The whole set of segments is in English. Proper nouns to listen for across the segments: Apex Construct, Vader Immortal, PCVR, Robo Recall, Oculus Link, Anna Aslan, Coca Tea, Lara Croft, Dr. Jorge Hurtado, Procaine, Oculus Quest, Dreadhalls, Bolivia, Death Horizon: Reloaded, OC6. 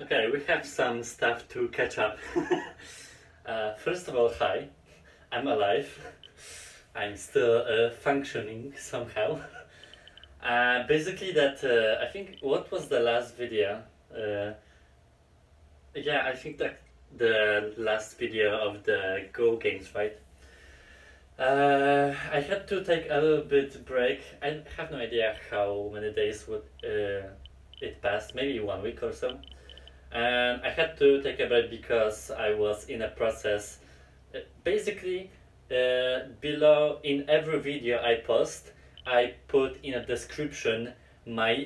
Okay, we have some stuff to catch up. First of all, hi, I'm alive. I'm still functioning somehow. Basically that, I think, what was the last video? Yeah, I think that the last video of the Go games, right? I had to take a little bit break. I have no idea how many days would it passed, maybe 1 week or so. And I had to take a break because I was in a process. Basically, below in every video I post, I put in a description my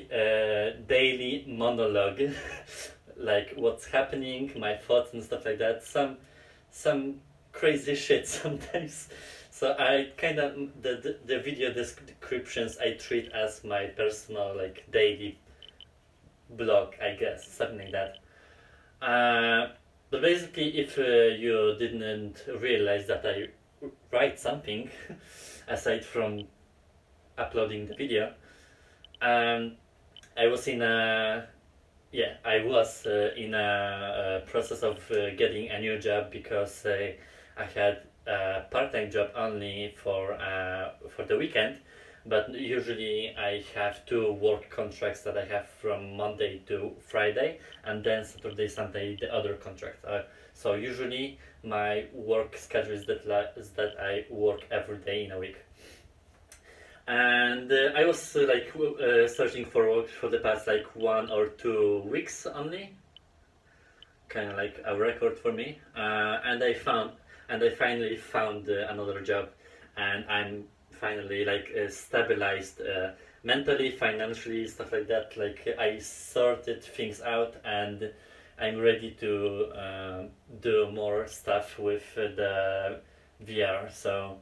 daily monologue, like what's happening, my thoughts and stuff like that. Some crazy shit sometimes. So I kind of the video descriptions I treat as my personal, like, daily blog, I guess, something like that. But basically, if you didn't realize that I write something aside from uploading the video, I was in a process of getting a new job because I had a part-time job only for the weekend, but usually I have 2 work contracts that I have from Monday to Friday, and then Saturday, Sunday the other contract. So usually my work schedule is that I work every day in a week. And I was searching for work for the past 1 or 2 weeks only, kind of like a record for me. And I finally found another job, and I'm finally stabilized mentally, financially, stuff like that. I sorted things out, and I'm ready to do more stuff with the VR. So.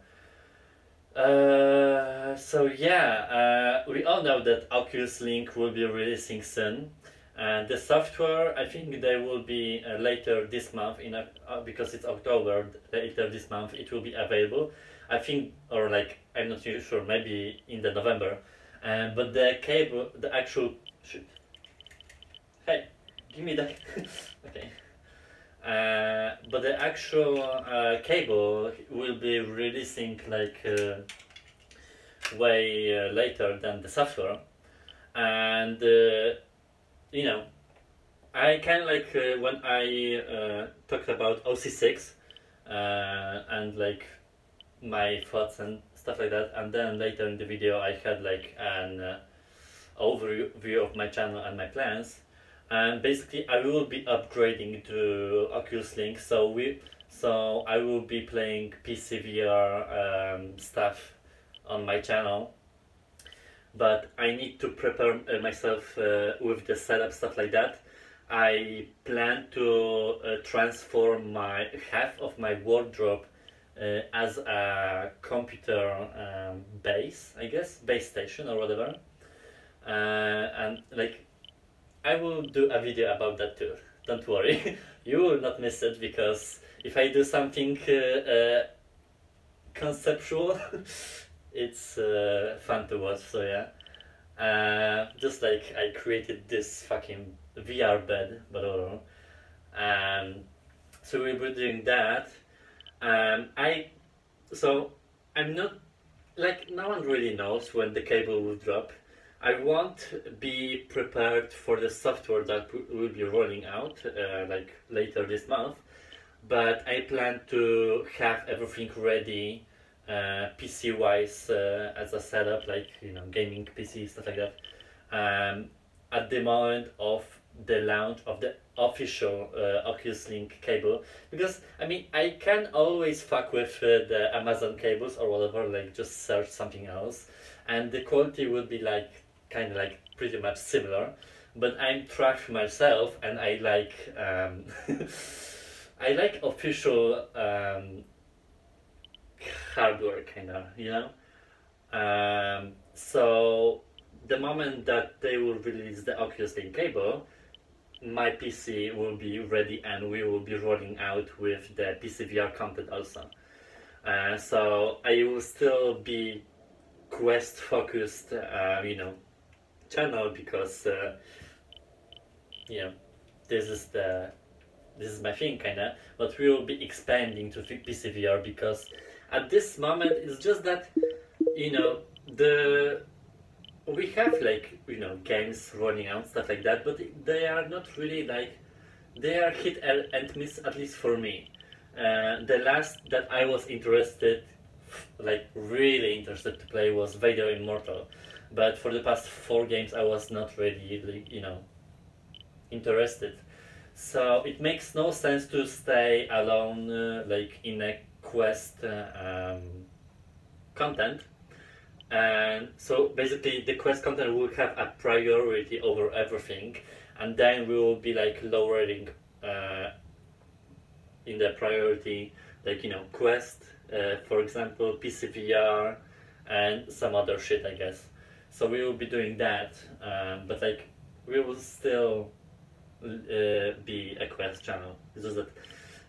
We all know that Oculus Link will be releasing soon, and the software, I think they will be later this month, because it's October, later this month it will be available, I think, or I'm not really sure, maybe in the November, but the cable, the actual, shit, hey, give me that, okay. But the actual cable will be releasing way later than the software, and I kind of when I talked about OC6 and my thoughts and stuff like that, and then later in the video I had an overview of my channel and my plans. And basically, I will be upgrading to Oculus Link, so I will be playing PCVR stuff on my channel. But I need to prepare myself with the setup, stuff like that. I plan to transform half of my wardrobe as a computer base, I guess, base station or whatever, I will do a video about that too, don't worry, you will not miss it, because if I do something conceptual, it's fun to watch, so yeah. Just I created this fucking VR bed, but whatever. So we'll be doing that. I'm not, no one really knows when the cable will drop. I won't be prepared for the software that will be rolling out later this month, but I plan to have everything ready PC wise as a setup, gaming PC, stuff like that, at the moment of the launch of the official Oculus Link cable, because I mean, I can always fuck with the Amazon cables or whatever, just search something else, and the quality would be pretty much similar, but I'm trash myself, and I I like official hardware, kinda, so the moment that they will release the Oculus Link cable, my PC will be ready, and we will be rolling out with the PCVR content also. So I will still be Quest focused, channel, because this is my thing kinda, but we will be expanding to PCVR because at this moment it's just that, you know, we have like, you know, games running out, stuff like that, but they are not really like, they are hit and miss, at least for me. The last that I was interested, like really interested to play, was Vader Immortal, but for the past 4 games I was not really, you know, interested. So it makes no sense to stay alone like in a quest content, and so basically the quest content will have a priority over everything, and then we will be like lowering in the priority, like, you know, quest, for example, PCVR and some other shit, I guess. So we will be doing that, but like we will still be a quest channel. It's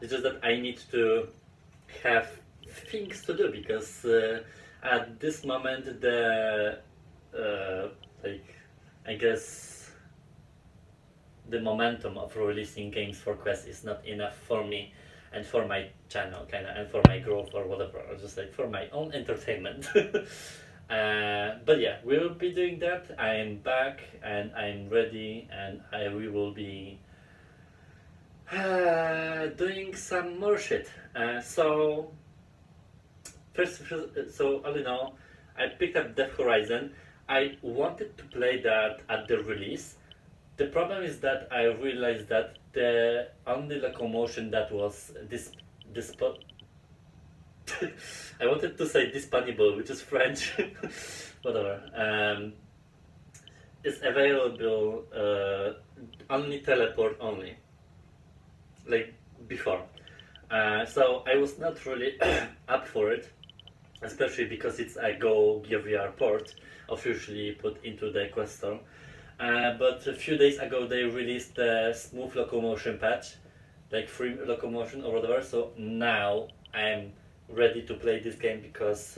just that I need to have things to do, because at this moment the like, I guess the momentum of releasing games for Quest is not enough for me and for my channel kind of, and for my growth or whatever, or just like for my own entertainment. But yeah, we will be doing that. I am back and I'm ready, and we will be doing some more shit. So first, all in all, I picked up Death Horizon. I wanted to play that at the release. The problem is that I realized that the only locomotion that was this I wanted to say disponible, which is French, whatever, is available only teleport only, like before. So I was not really up for it, especially because it's a Go GVR port officially put into the Quest Store. But a few days ago they released the smooth locomotion patch, like free locomotion or whatever, so now I'm ready to play this game, because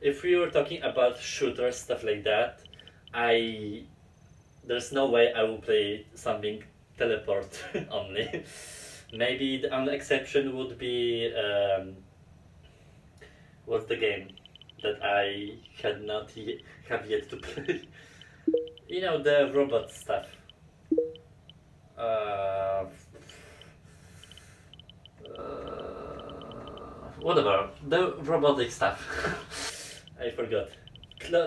if we were talking about shooters, stuff like that, there's no way I will play something teleport only. Maybe the only exception would be what's the game that I had not yet to play. You know, the robot stuff. Whatever, the robotic stuff. I forgot.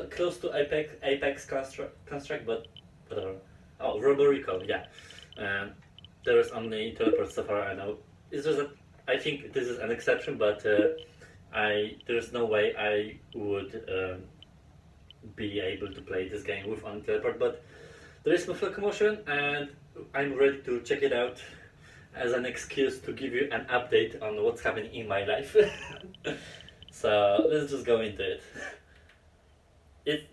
Close to Apex Construct, but whatever. Oh, Robo Recall, yeah. There is only teleport so far, I know. It's just that I think this is an exception, but there's no way I would be able to play this game with only teleport, but there is smooth locomotion and I'm ready to check it out as an excuse to give you an update on what's happening in my life. So let's just go into it.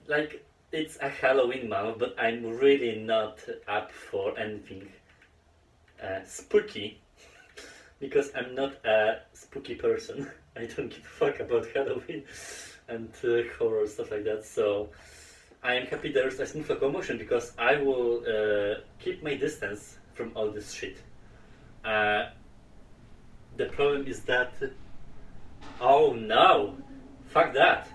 It's a Halloween month, but I'm really not up for anything spooky, because I'm not a spooky person. I don't give a fuck about Halloween and horror, stuff like that, so I am happy there's a smooth locomotion, because I will keep my distance from all this shit. The problem is that, oh no, fuck that.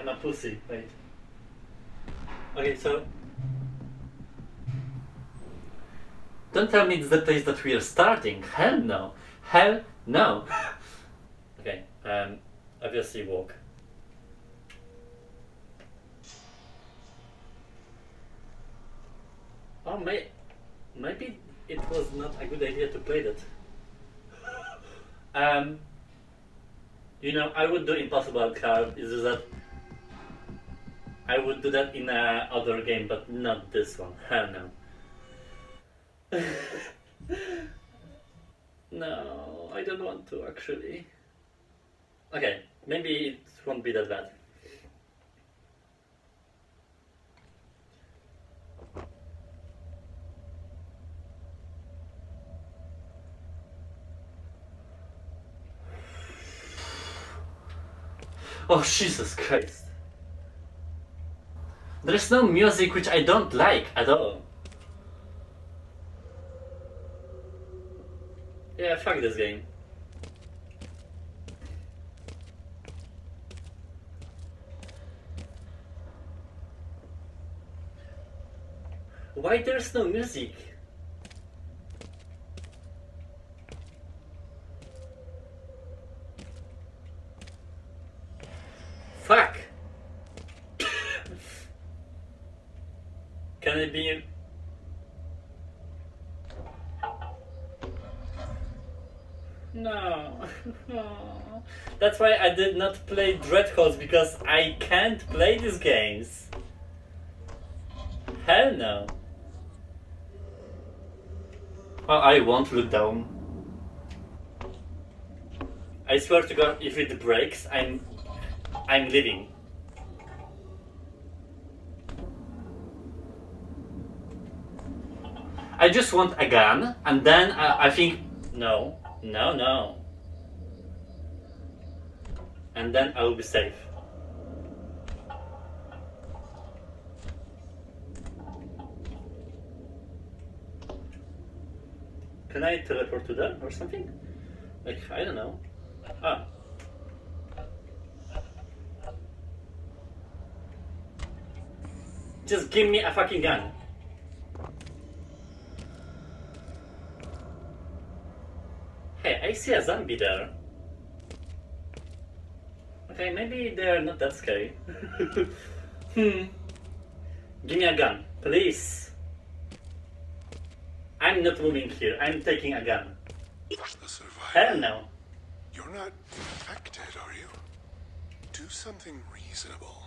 I'm a pussy, wait. Okay, so don't tell me it's the place that we are starting. Hell no, hell no. Okay, obviously walk. Oh, maybe it was not a good idea to play that. You know, I would do Impossible Card, is that I would do that in another game, but not this one. Hell no. No, I don't want to actually. Okay, maybe it won't be that bad. Oh, Jesus Christ. There's no music, which I don't like at all. Yeah, fuck this game. Why there's no music? Fuck! Can it be... No. That's why I did not play Dreadhalls, because I can't play these games. Hell no. Oh, I won't look down. I swear to God, if it breaks, I'm leaving. I just want a gun, and then I think no, no, no, and then I will be safe. Can I teleport to them or something? Like, I don't know. Ah. Just give me a fucking gun. Hey, I see a zombie there. Okay, maybe they're not that scary. Give me a gun, please. I'm not moving here. I'm taking a gun. Hell no. You're not infected, are you? Do something reasonable.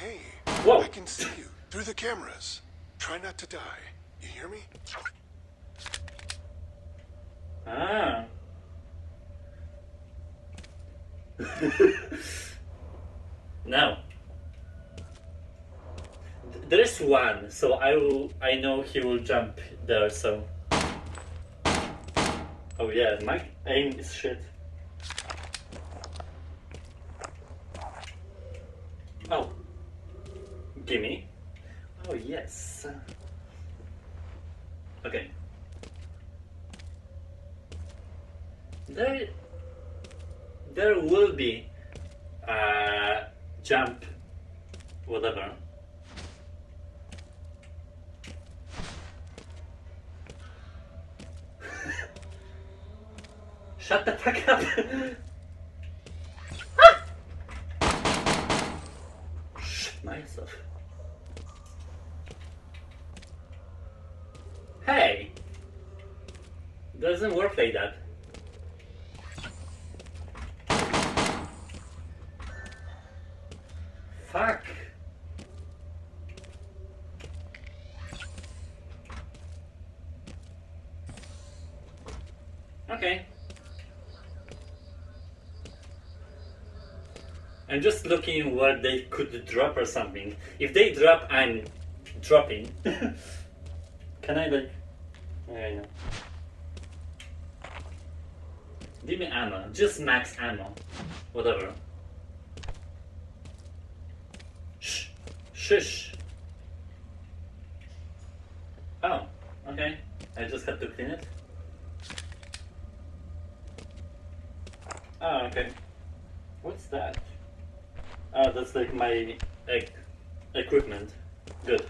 Hey, whoa. I can see you through the cameras. Try not to die. You hear me? Ah. No. There is one, so I know he will jump there, so... Oh yeah, my aim is shit. Oh. Gimme. Oh yes. Okay. There will be... jump... whatever. Shut the fuck up! Ah! Shit myself. Hey! Doesn't work like that. Fuck! Okay. I'm just looking where they could drop or something. If they drop, I'm dropping. Can I like... I know. Give me ammo. Just max ammo. Whatever. Shh. Shush. Oh, okay. I just had to clean it. Oh, okay. What's that? Oh, that's like my equipment. Good.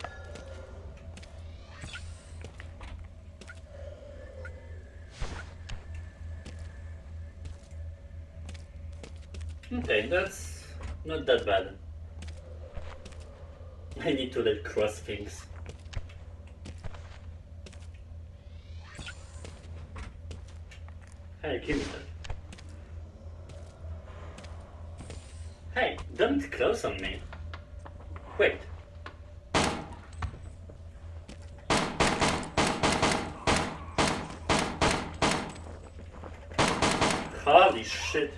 Okay, that's not that bad. I need to like cross things. Hey, give me that. Hey, don't close on me. Wait. Holy shit.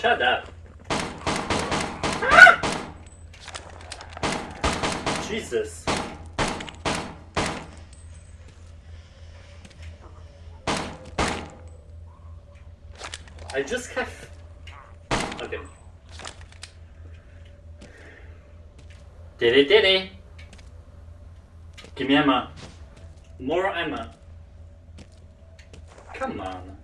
Shut up. Jesus. I just have... Okay. Diddy diddy! Give me ammo. More ammo. Come on.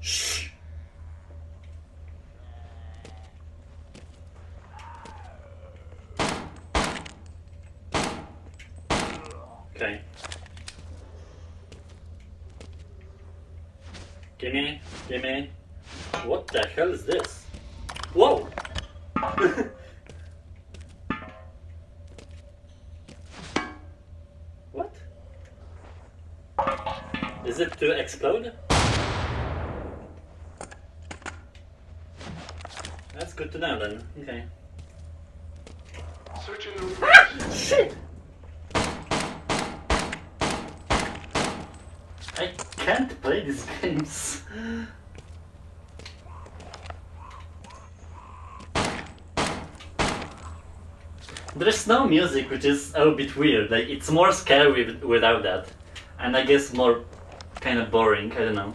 Shh. Okay. Gimme, gimme. What the hell is this? Whoa! What? Is it to explode? That's good to know then. Okay. Searching the room. Ah, shit! I can't play these games. There's no music, which is a bit weird. Like, it's more scary without that. And I guess more kind of boring, I don't know.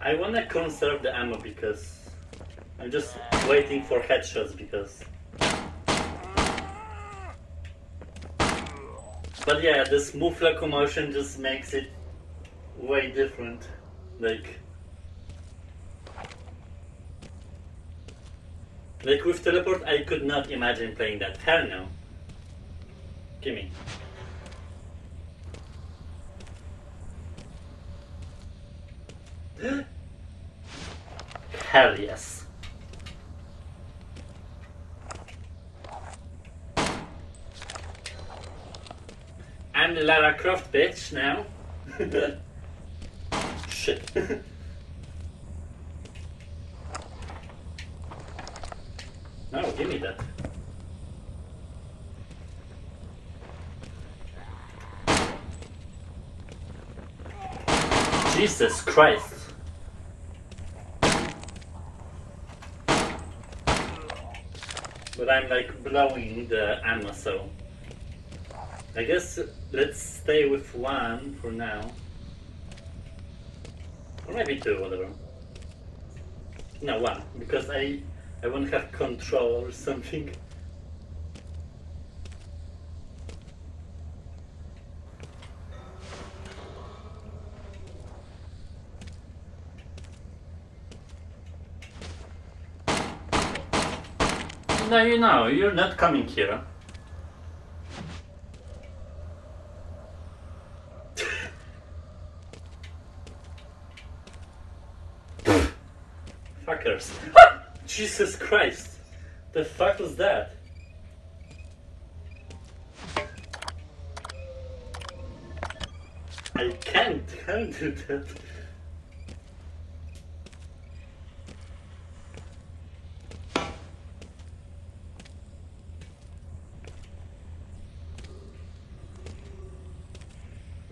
I wanna conserve the ammo because I'm just waiting for headshots because... But yeah, the smooth locomotion just makes it way different. Like with teleport, I could not imagine playing that. Hell no. Gimme. Hell yes. I'm the Lara Croft bitch now. Shit. No, give me that. Jesus Christ. But I'm like blowing the ammo, so I guess let's stay with one for now. Or maybe two, whatever. No, one, because I won't have control or something. No, you know, you're not coming here. Fuckers. Jesus Christ, the fuck was that? I can't handle that.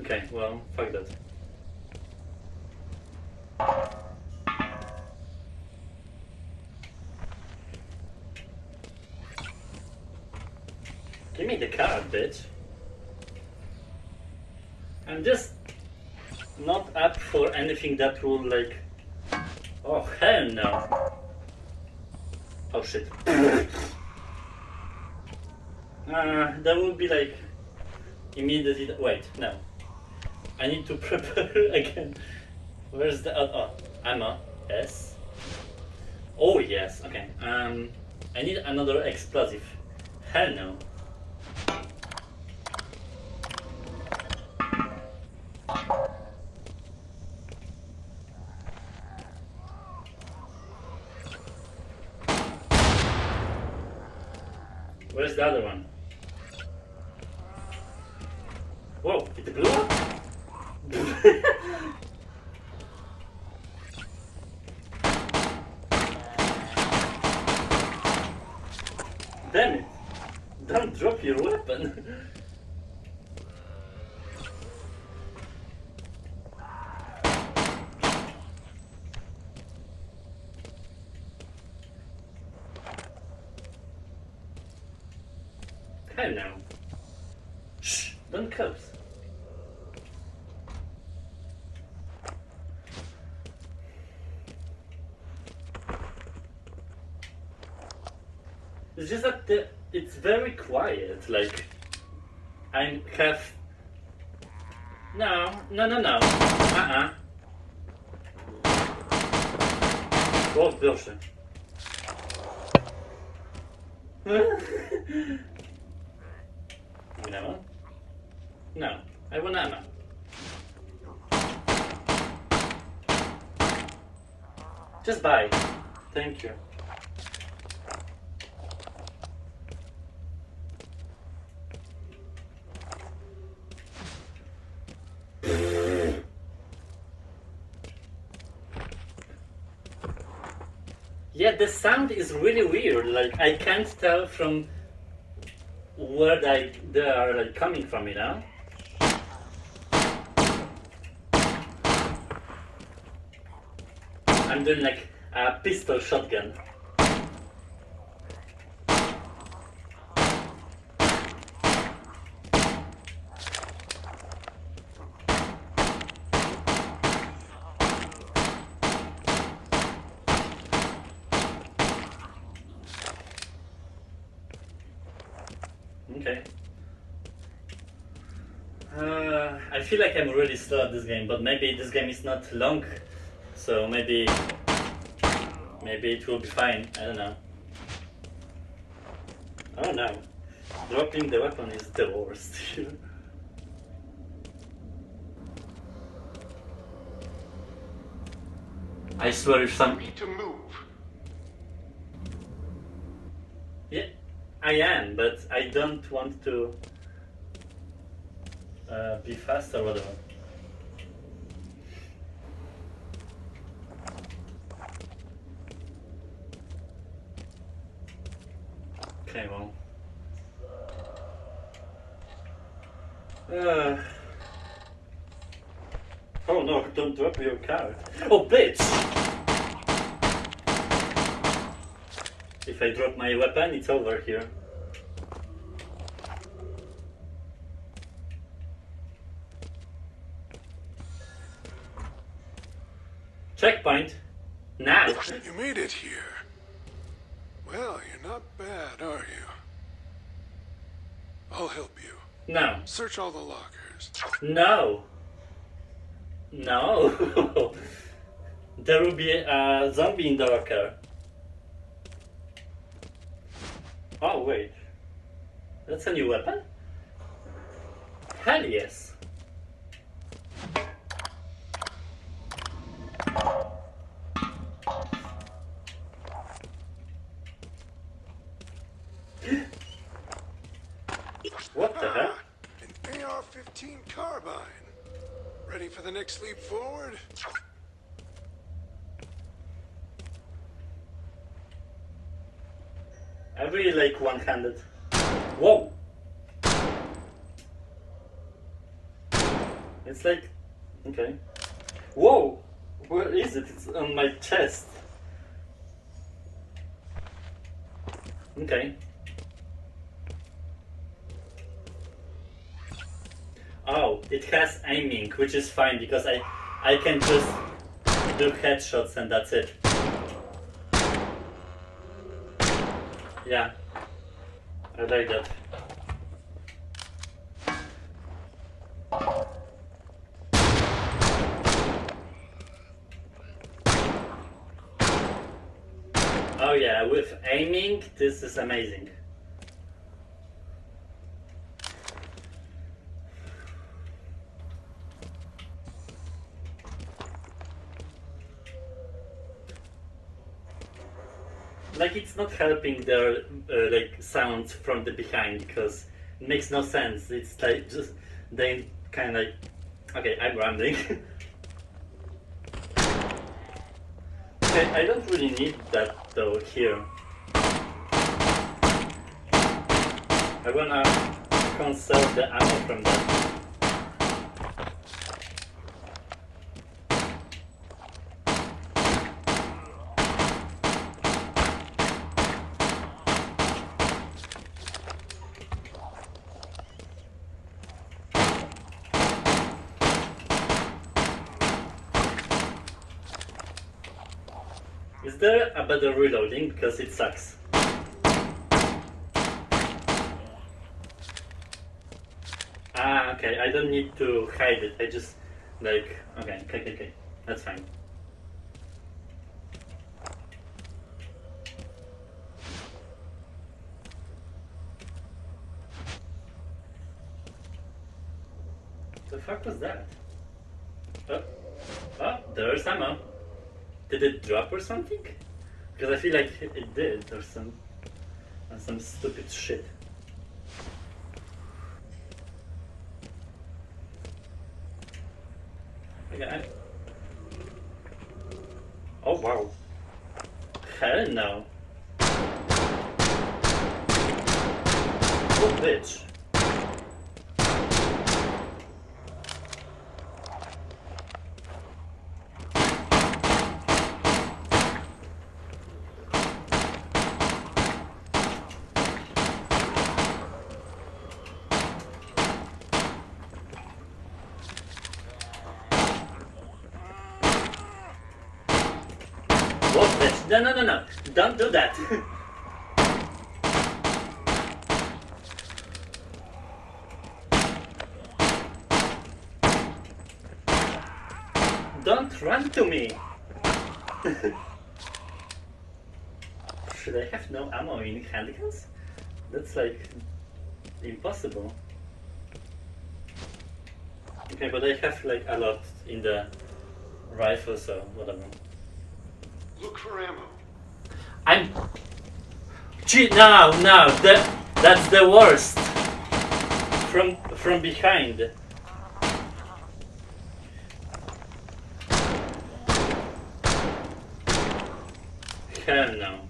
Okay, well, fuck that. Give me the card, bitch. I'm just not up for anything that will, like... Oh, hell no. Oh, shit. That would be, like, immediately... Wait, no. I need to prepare again. Where's the... Oh, ammo. Yes. Oh, yes. Okay. I need another explosive. Hell no. Where's the other one? Whoa, it blew up? Damn it! Don't drop your weapon! One close. It's just that it's very quiet. Like, I have. No. O, proszę. You know? No, I want ammo. Just buy. Thank you. Yeah, the sound is really weird. Like, I can't tell from where they are like coming from, you know? I'm doing like a pistol shotgun. I feel like I'm really slow at this game, but maybe this game is not long, so maybe it will be fine. I don't know. Oh no, dropping the weapon is the worst. I swear if some need to move. Yeah, I am, but I don't want to. Be fast or whatever. Okay, well. Oh no, don't drop your card. Oh, bitch! If I drop my weapon, it's over here. Checkpoint. Now. You made it here. Well, you're not bad, are you? I'll help you. No. Search all the lockers. No. No. There will be a zombie in the locker. Oh, wait. That's a new weapon? Hell yes. The next leap forward. I really like one-handed. Whoa! It's like, okay. Whoa! Where is it? It's on my chest. Okay. Oh, it has aiming, which is fine because I can just do headshots and that's it. Yeah, I like that. Oh yeah, with aiming, this is amazing. Like, it's not helping their like sounds from the behind because it makes no sense. It's like just they kind of like, okay, I'm rambling. Okay, I don't really need that though here. I wanna conserve the ammo from that. better about the reloading because it sucks. Ah, okay, I don't need to hide it, I just like, okay, that's fine. The fuck was that? Oh, there's ammo. Did it drop or something? Because I feel like it did, or some stupid shit. Okay. Oh wow! Hell no! Oh bitch! No, don't do that. Don't run to me. Should I have no ammo in handguns? That's like impossible. Okay, but I have like a lot in the rifle, so whatever. Look for ammo. I'm... Gee, no, that's the worst. From behind. Hell no.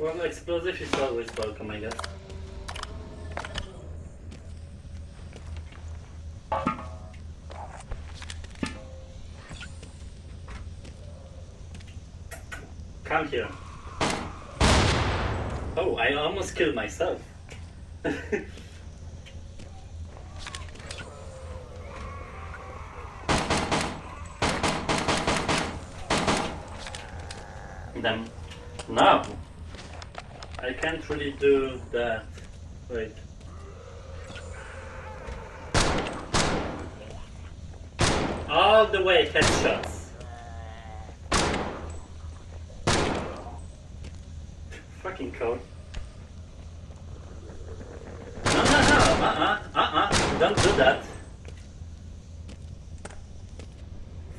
Well, explosive is always welcome, I guess. Come here. Oh, I almost killed myself. Damn. No! I can't really do that. Wait. All the way headshots. Fucking code. No, don't do that.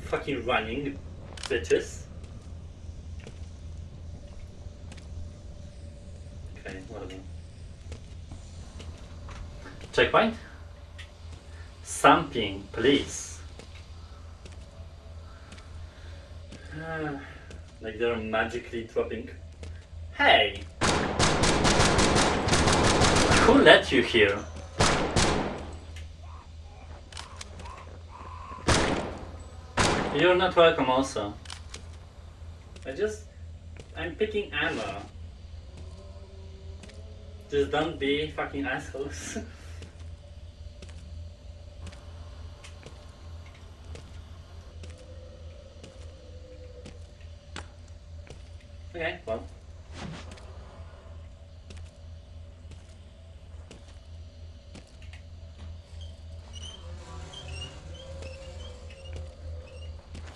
Fucking running, bitches. Checkpoint? Something, please. Like they're magically dropping. Hey! Who let you here? You're not welcome also. I'm picking ammo. Just don't be fucking assholes. Okay, well.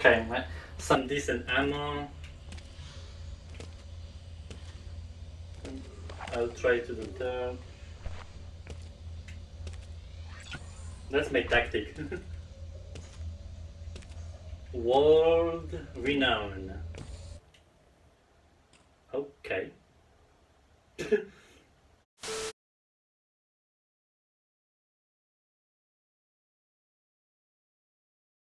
Okay, some decent ammo. I'll try to do that. That's my tactic. World renowned.